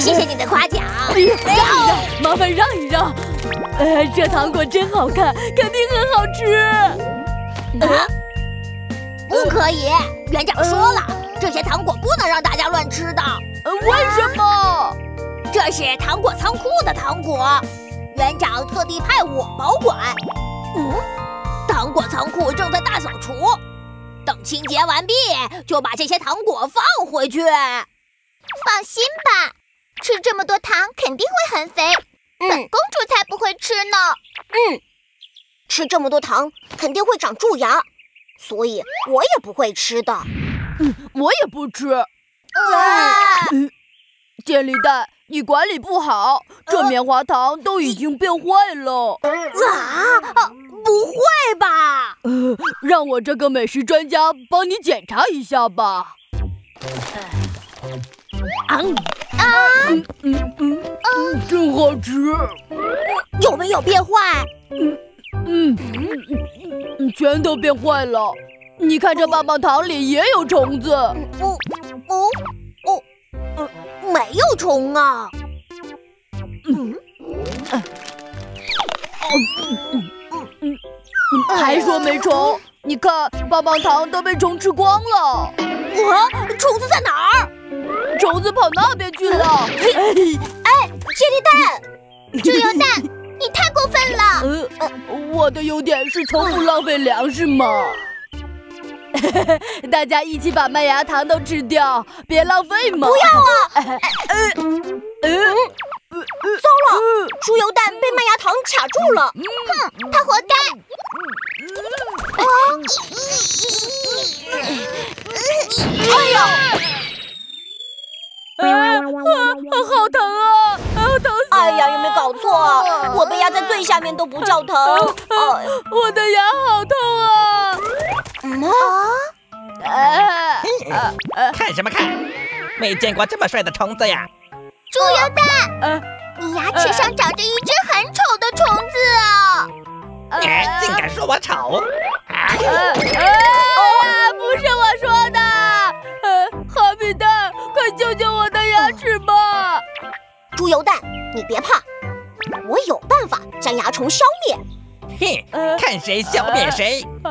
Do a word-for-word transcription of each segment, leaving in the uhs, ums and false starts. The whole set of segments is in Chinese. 谢谢你的夸奖。哎呀，让一让，麻烦让一让。呃，这糖果真好看，肯定很好吃。啊？不可以，园长说了，这些糖果不能让大家乱吃的。为什么？这是糖果仓库的糖果，园长特地派我保管。嗯，糖果仓库正在大扫除。 等清洁完毕，就把这些糖果放回去。放心吧，吃这么多糖肯定会很肥，嗯、本公主才不会吃呢。嗯，吃这么多糖肯定会长蛀牙，所以我也不会吃的。嗯，我也不吃。啊！建立蛋，你管理不好，这棉花糖都已经变坏了。啊！啊 不会吧？呃，让我这个美食专家帮你检查一下吧。啊嗯嗯嗯嗯，真好吃。有没有变坏？嗯嗯嗯，全都变坏了。你看这棒棒糖里也有虫子。哦哦哦，呃，没有虫啊。嗯嗯。 嗯，还说没虫？呃、你看棒棒糖都被虫吃光了。啊，虫子在哪儿？虫子跑那边去了。哎，杰利蛋，猪油蛋，你太过分了。呃，我的优点是从不浪费粮食嘛。大家一起把麦芽糖都吃掉，别浪费嘛。不要啊！呃呃呃 糟了，猪油蛋被麦芽糖卡住了。哼，他活该。哎呀！啊，好疼啊！好疼！哎呀，有没有搞错啊？我被压在最下面都不叫疼。我的牙好痛啊！啊！看什么看？没见过这么帅的虫子呀！ 猪油蛋，呃、你牙齿上长着一只很丑的虫子啊！你、呃、竟敢说我丑！啊、呃呃！不是我说的，呃，哈密蛋，快救救我的牙齿吧！猪油蛋，你别怕，我有办法将蚜虫消灭。哼，看谁消灭谁！啊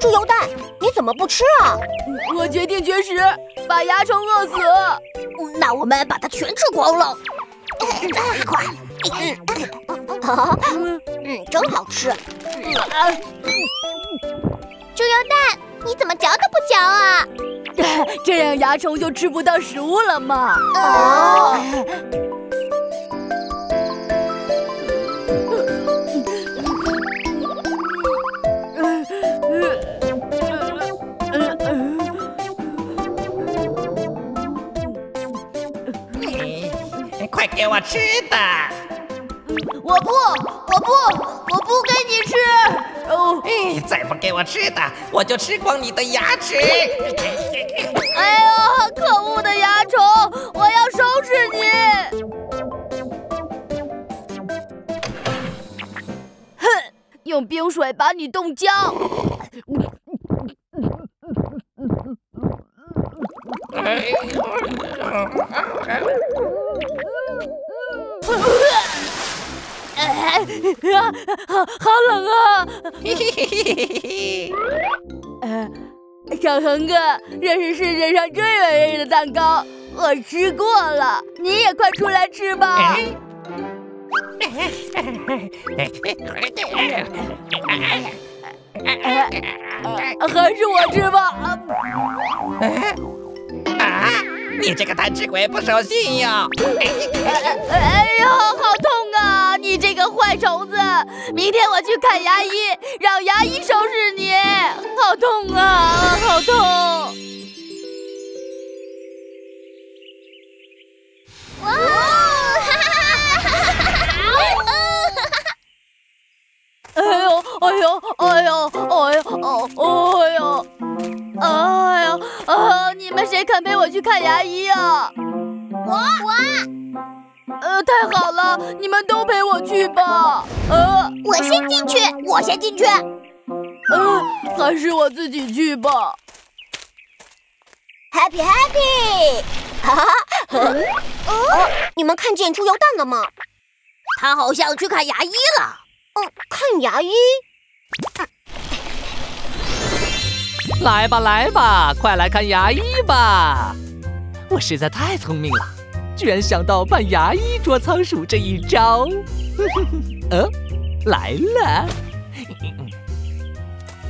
猪油蛋，你怎么不吃啊？我决定绝食，把蚜虫饿死。那我们把它全吃光了。快！嗯，真好吃。猪油蛋，你怎么嚼都不嚼啊？这样蚜虫就吃不到食物了嘛。哦。 快给我吃的！我不，我不，我不给你吃！哦，再不给我吃的，我就吃光你的牙齿！哎呦，可恶的蚜虫，我要收拾你！哼，用冰水把你冻僵！哎 啊，好，好冷啊！嘿嘿嘿嘿嘿。呃，小恒哥，这是世界上最美味的蛋糕，我吃过了，你也快出来吃吧。还是我吃吧。啊！你这个贪吃鬼不守信用！哎呦，好痛啊！你这个坏虫子！明天我去看牙医，让牙医收拾你！好痛啊，好痛！哇！哎呦，哎呦，哎呦，哎呦，哦，哎呦！ 哎呀，啊！你们谁肯陪我去看牙医啊？我我，呃，太好了，你们都陪我去吧。呃，我先进去，我先进去。呃，还是我自己去吧。Happy Happy， 哈哈。哦，你们看见猪油蛋了吗？他好像去看牙医了。嗯，看牙医。 来吧，来吧，快来看牙医吧！我实在太聪明了，居然想到扮牙医捉仓鼠这一招。嗯、哦，来了。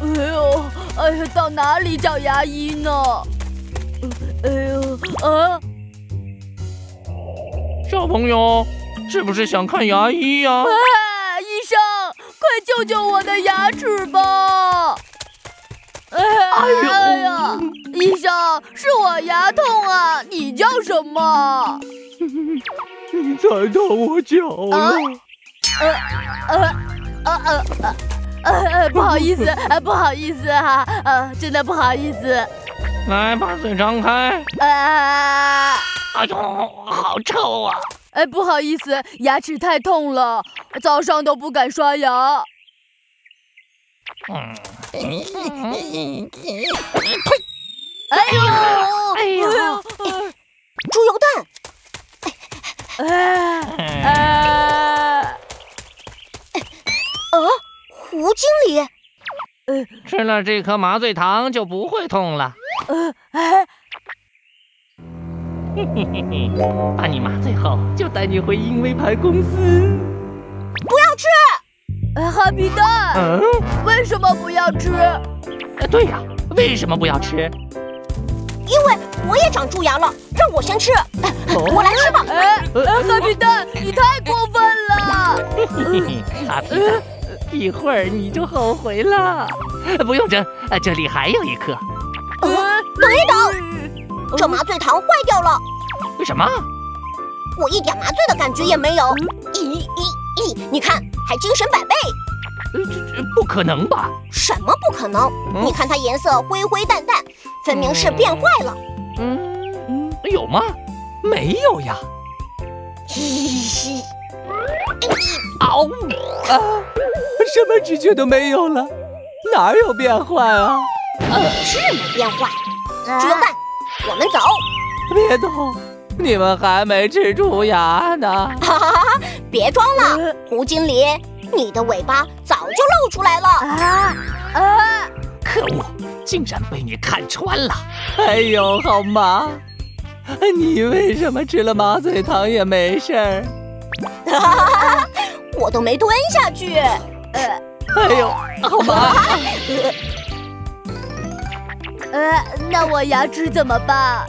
哎呦，哎呦，到哪里找牙医呢？哎呦，啊！小朋友，是不是想看牙医呀、啊？哎，医生，快救救我的牙齿吧！ 哎呀，医生，是我牙痛啊！你叫什么？你踩到我脚了！呃呃呃呃呃，不好意思，不好意思哈，呃，真的不好意思。来，把嘴张开。啊！哎呦，好臭啊！哎，不好意思，牙齿太痛了，早上都不敢刷牙。 哎呦！哎呦！猪油蛋！哎哎！啊！胡经理，呃，吃了这颗麻醉糖就不会痛了。呃哎！嘿嘿嘿嘿，把你麻醉后就带你回鹰微牌公司。不要吃！ 哈皮蛋，嗯、为什么不要吃？对呀、啊，为什么不要吃？因为我也长蛀牙了，让我先吃，哦、我来吃吧。哎，哈皮蛋，你太过分了！哈皮蛋，一会儿你就后悔了。不用争，这里还有一颗。嗯、等一等，这麻醉糖坏掉了。什么？我一点麻醉的感觉也没有。咦咦咦，你看。 还精神百倍，这不可能吧？什么不可能？嗯、你看它颜色灰灰淡淡，分明是变坏了。嗯嗯，有吗？没有呀。嘻嘻。嗷！啊，什么直觉都没有了，哪有变坏啊？呃，是没变坏。猪油蛋，我们走。别走，你们还没吃蛀牙呢。哈哈哈。 别装了，胡经理，你的尾巴早就露出来了！啊啊！可恶，竟然被你看穿了！哎呦，好麻！你为什么吃了麻醉糖也没事儿？哈哈哈！我都没蹲下去。呃，哎呦，好麻！呃，那我牙齿怎么办？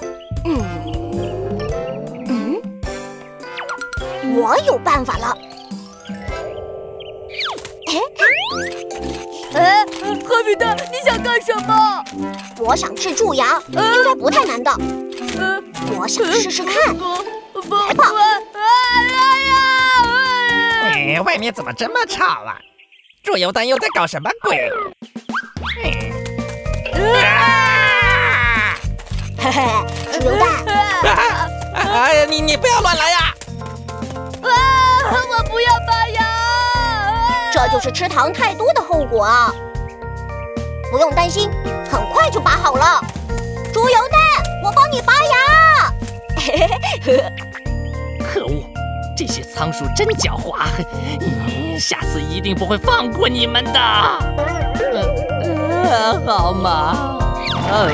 嗯。 我有办法了！哎，哎，哈皮蛋，你想干什么？我想治蛀牙，应该不太难的。我想试试看。来吧！哎呀！外面怎么这么吵啊？猪油蛋又在搞什么鬼？嘿嘿，猪油蛋！哎呀，你你不要乱来呀！ 我不要拔牙，啊、这就是吃糖太多的后果啊！不用担心，很快就拔好了。猪油蛋，我帮你拔牙。可恶，这些仓鼠真狡猾，下次一定不会放过你们的。呃、好嘛。呃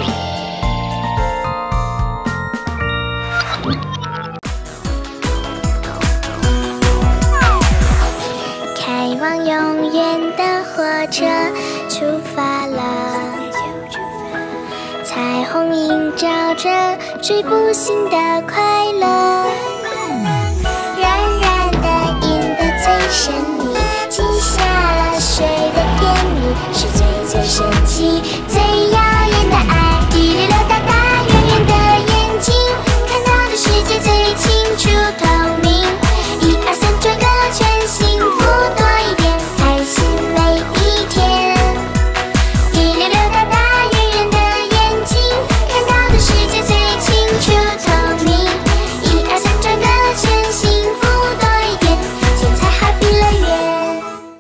往永远的火车出发了，彩虹。红影照着追不醒的快乐。